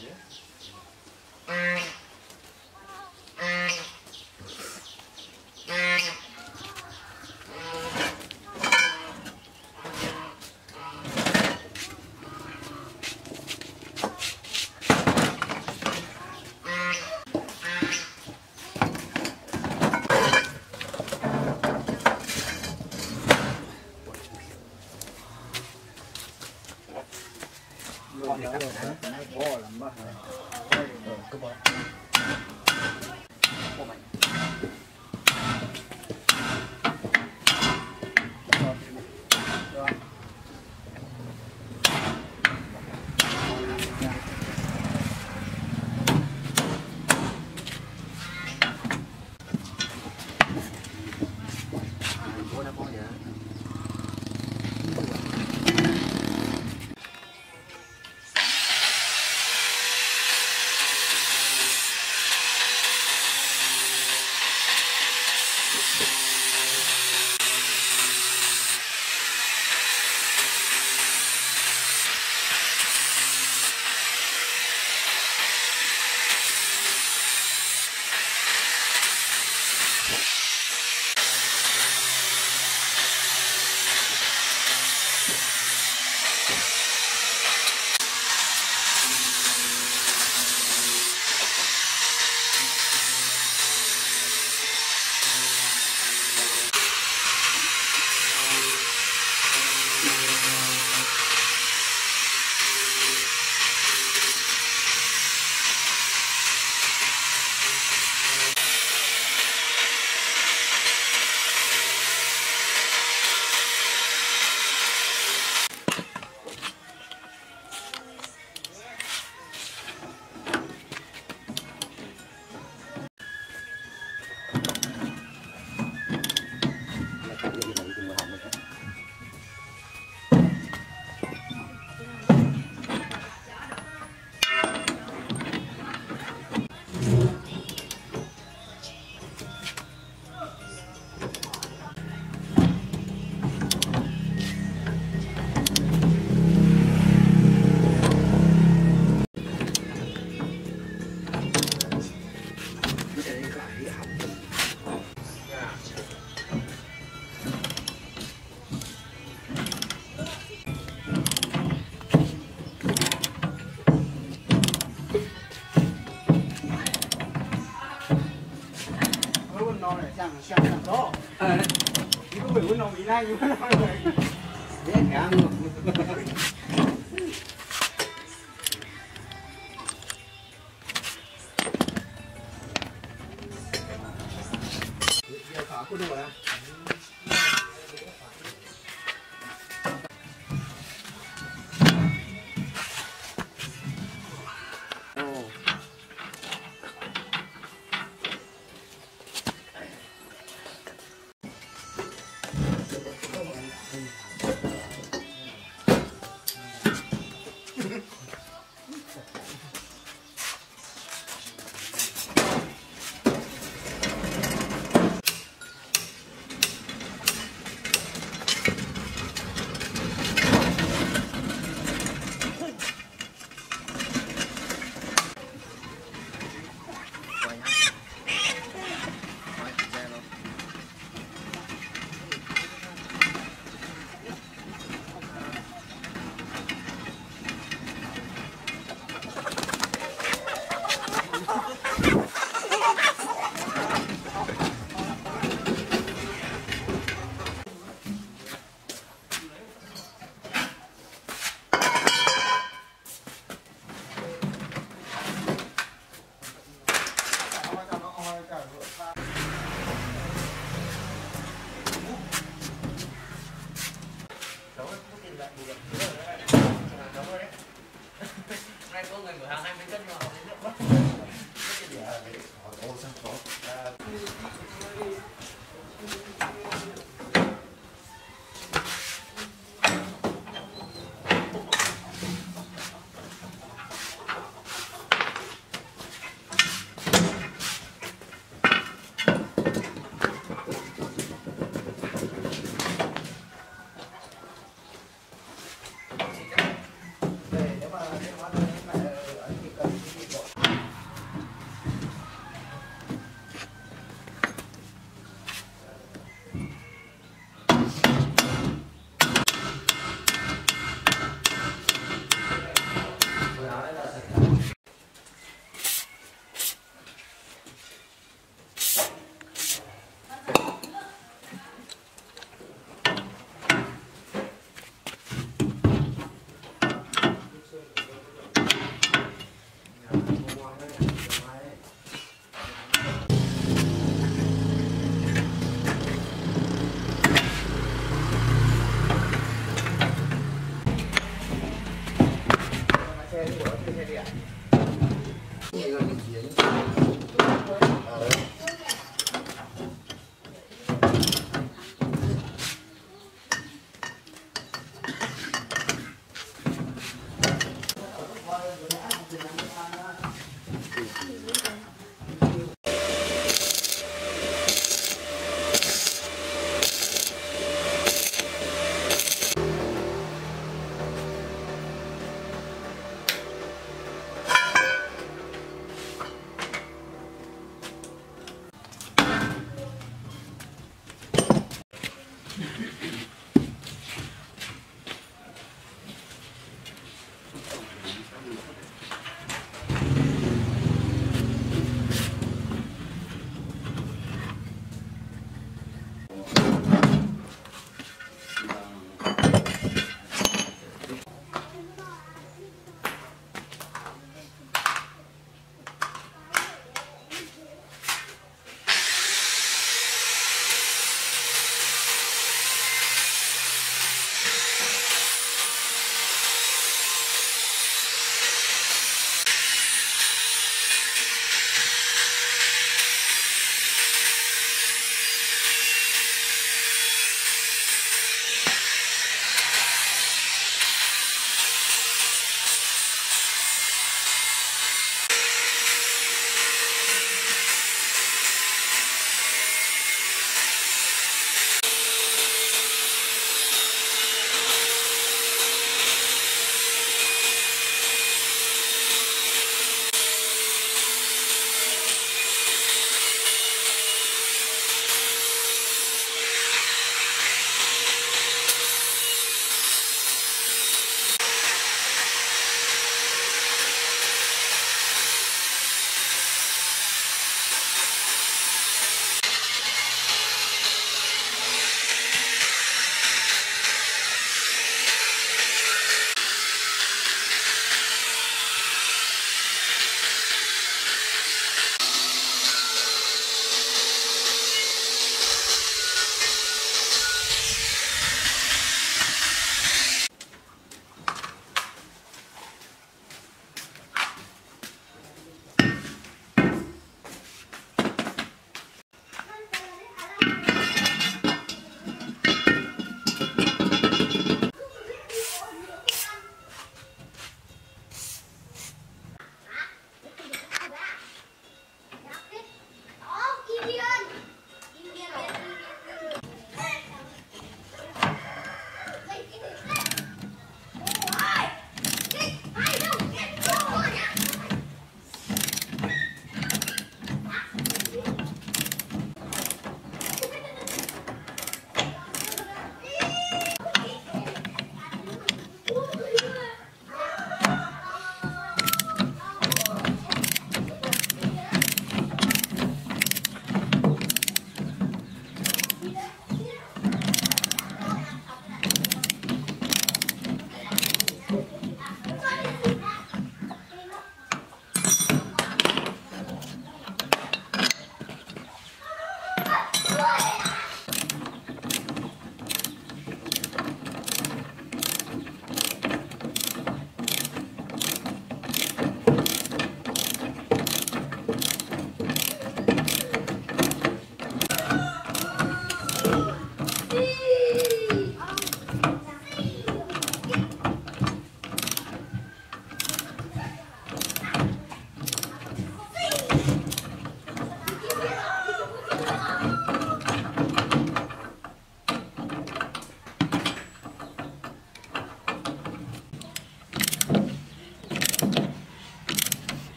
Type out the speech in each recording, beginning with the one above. Hãy subscribe cho kênh Ghiền Mì Gõ để không bỏ lỡ những video hấp dẫn.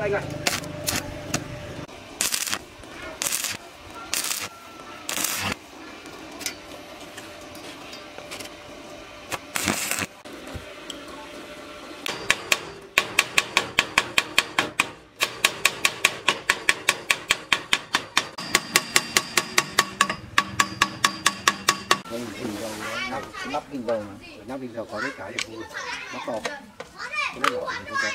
anh ạ. Nắp bình dầu mà, nắp bình dầu có cái cái thì nó to, nó nhỏ thì không cần.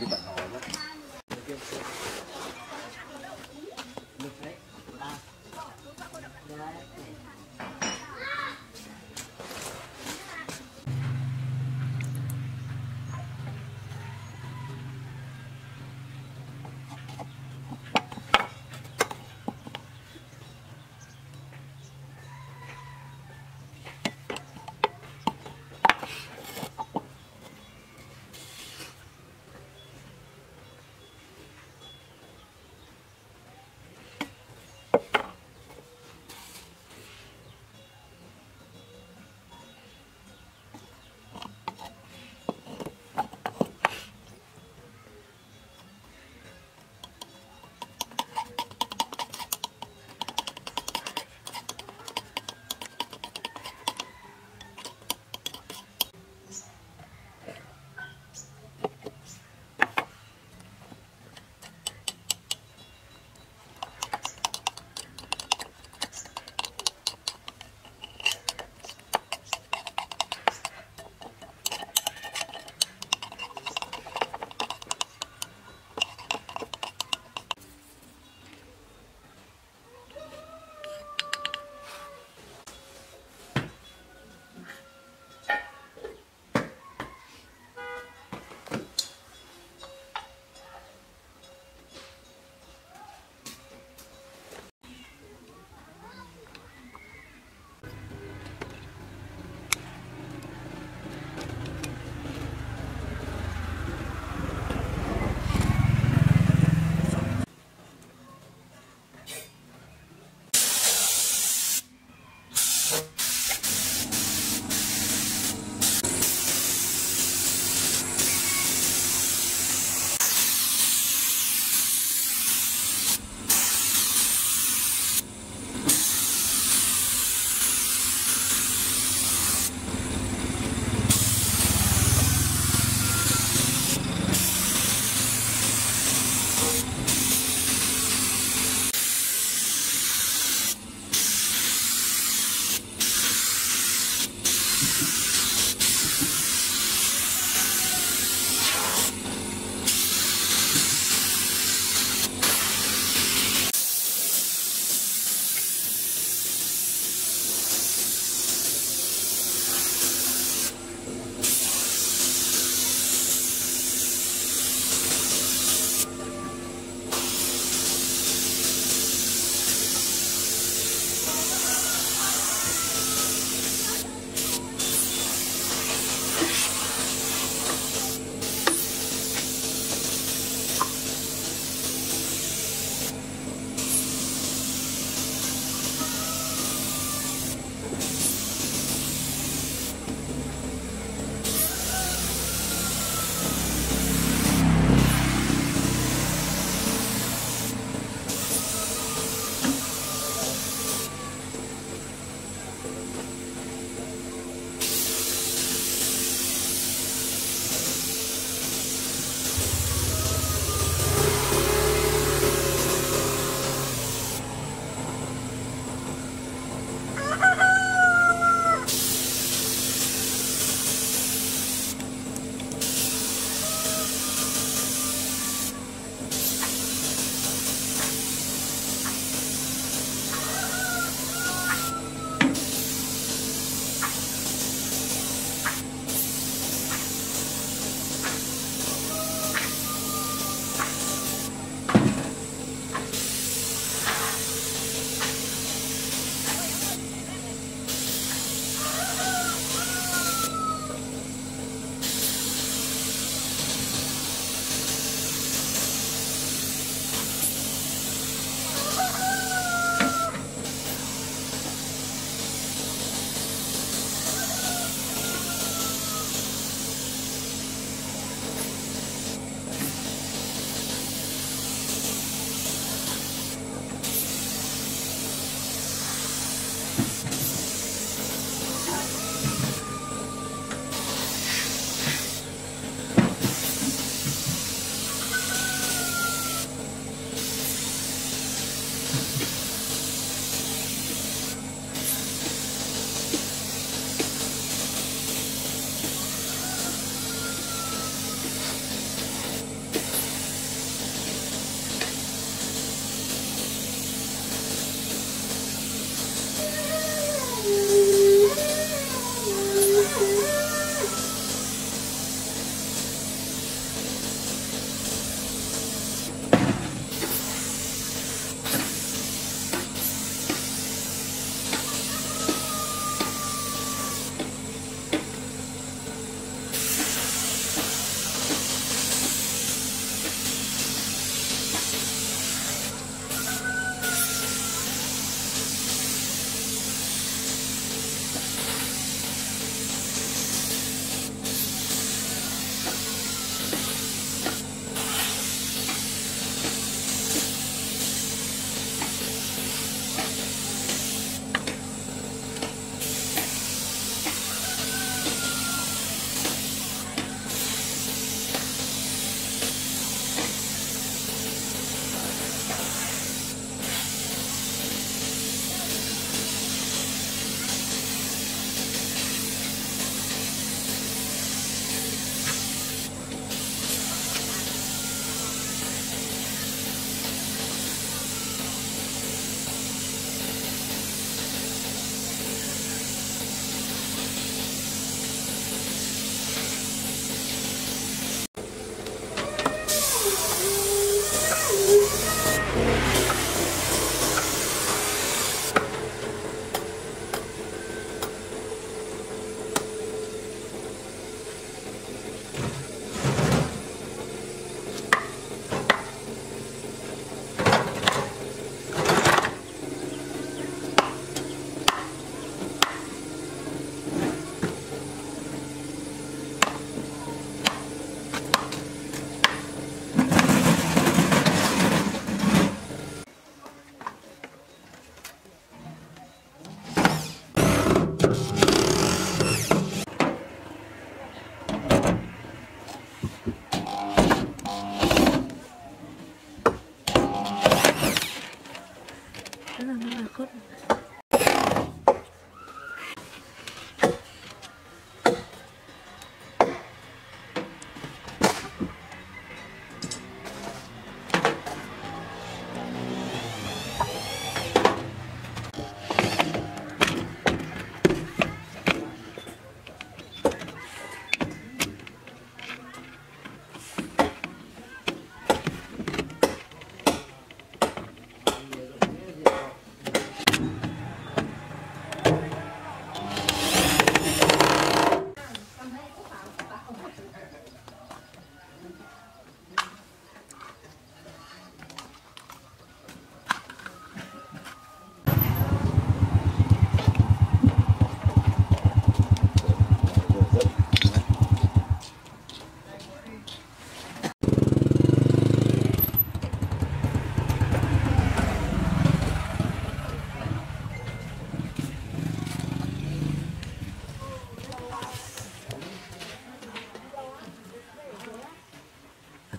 Đi bận hỏi đó.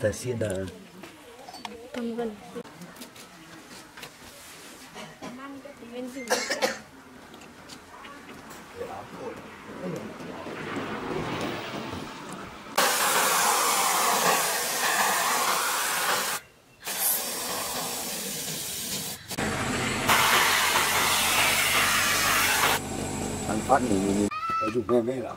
ta xin đã Tân Vân ăn phát mình ở dùng nghe nghe là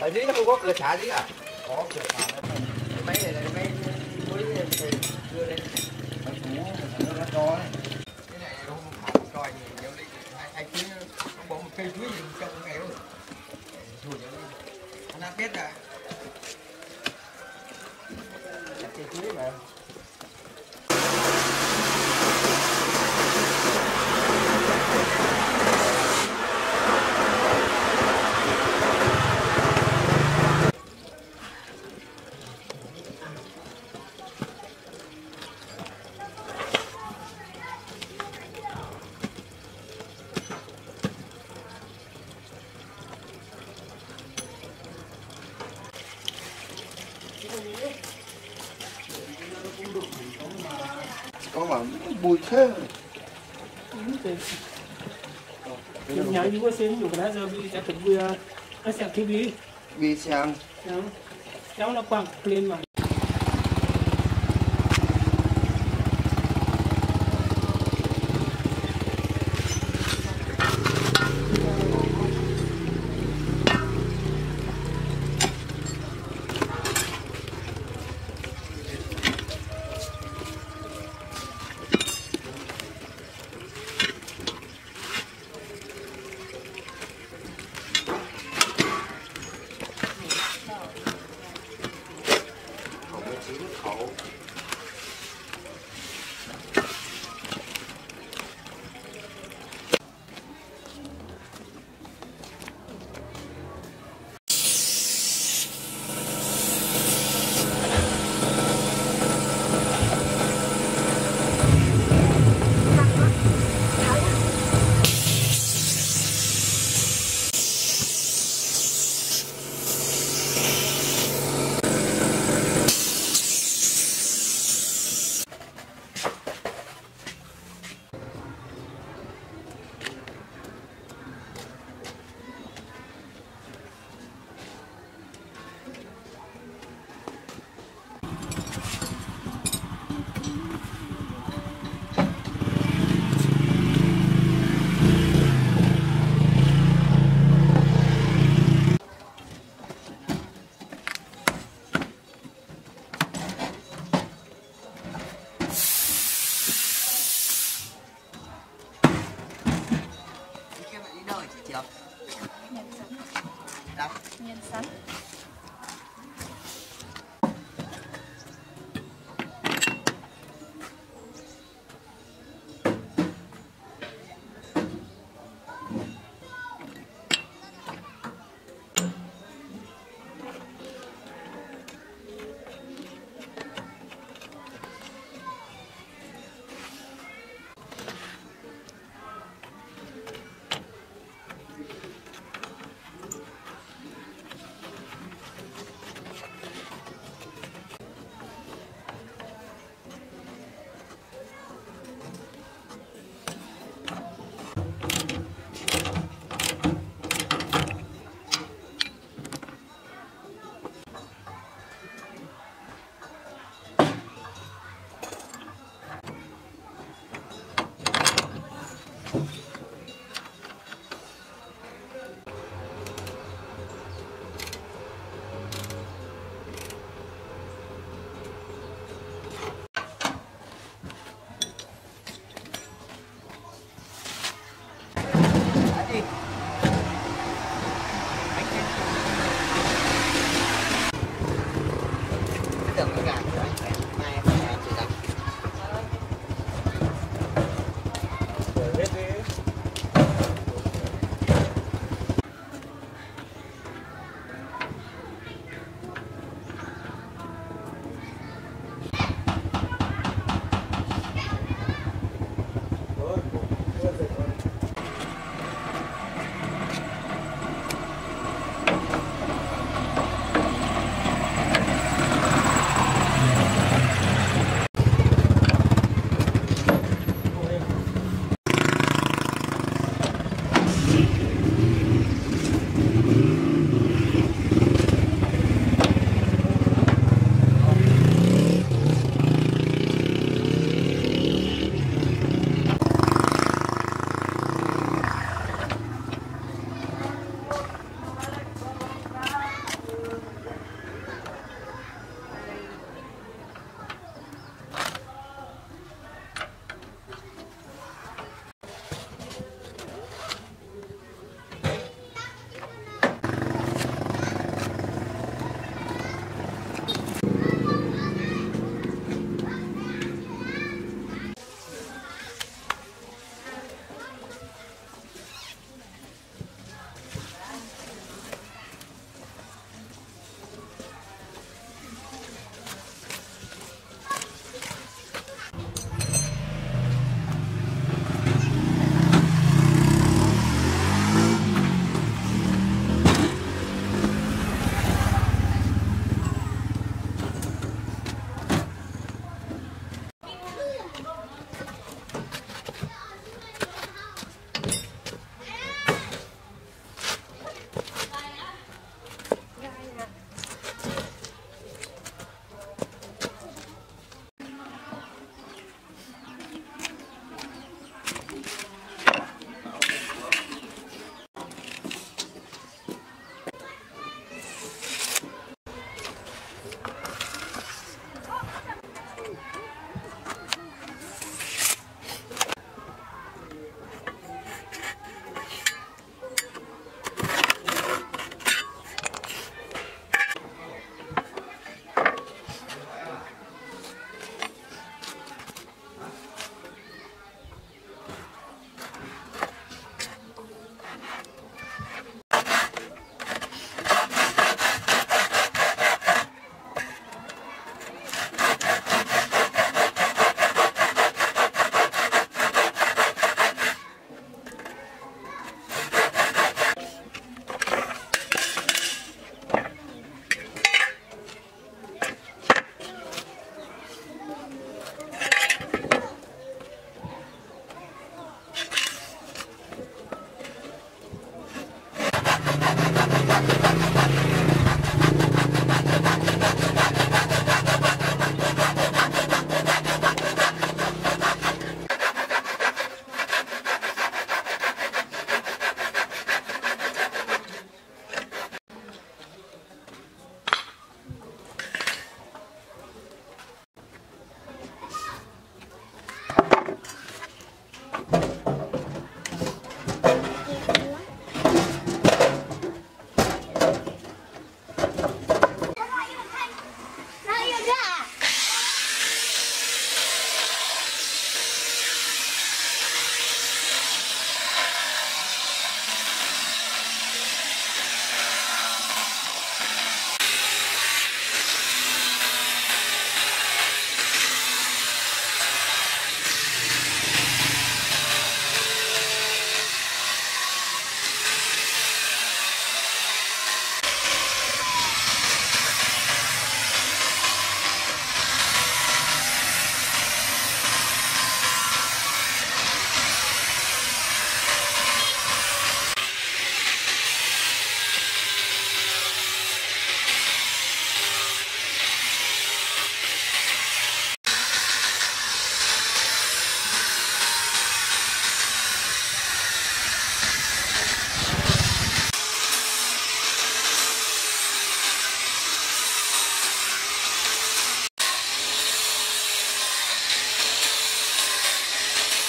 Ở dưới nó không có cửa xả chứ à? Có cửa xả đấy. Cái máy này là cái máy cuối đưa lên. Máy cũ nó rất to đấy. Cái này nó không thả một tròi gì. Nếu đi anh cứ không bỏ một cây chuối gì trong cái này đâu. Thôi nhớ đi. Anh đã biết rồi. Đặt cây chuối mà. Có mà bụi thế. Nhà như có xem được là giờ bị chắc cũng vừa nó sẽ cái bị sang. Cháu nó quăng lên mà. Nhân sắn. Nhân sắn.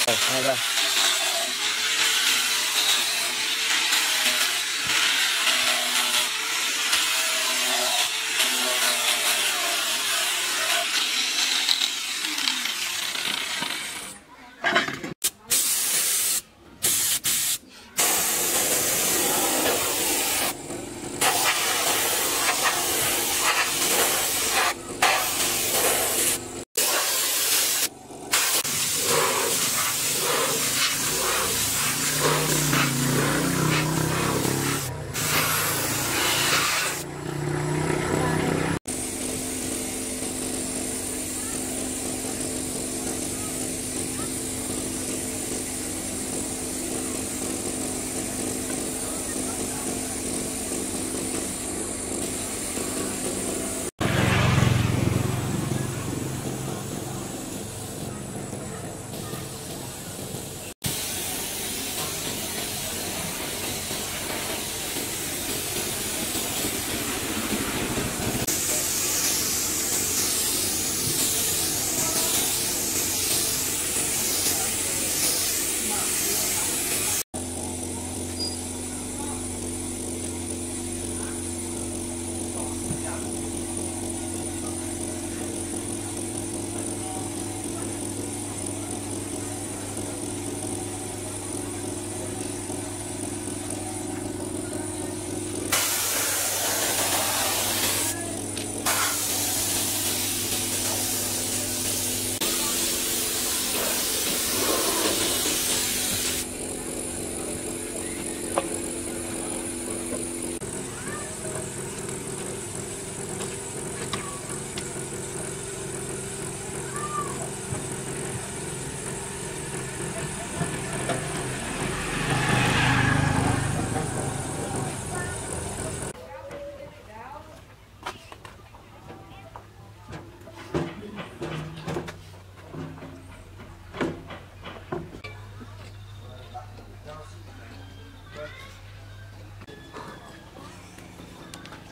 Hai ba.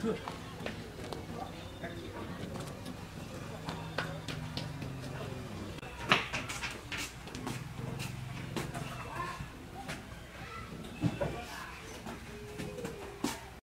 Good.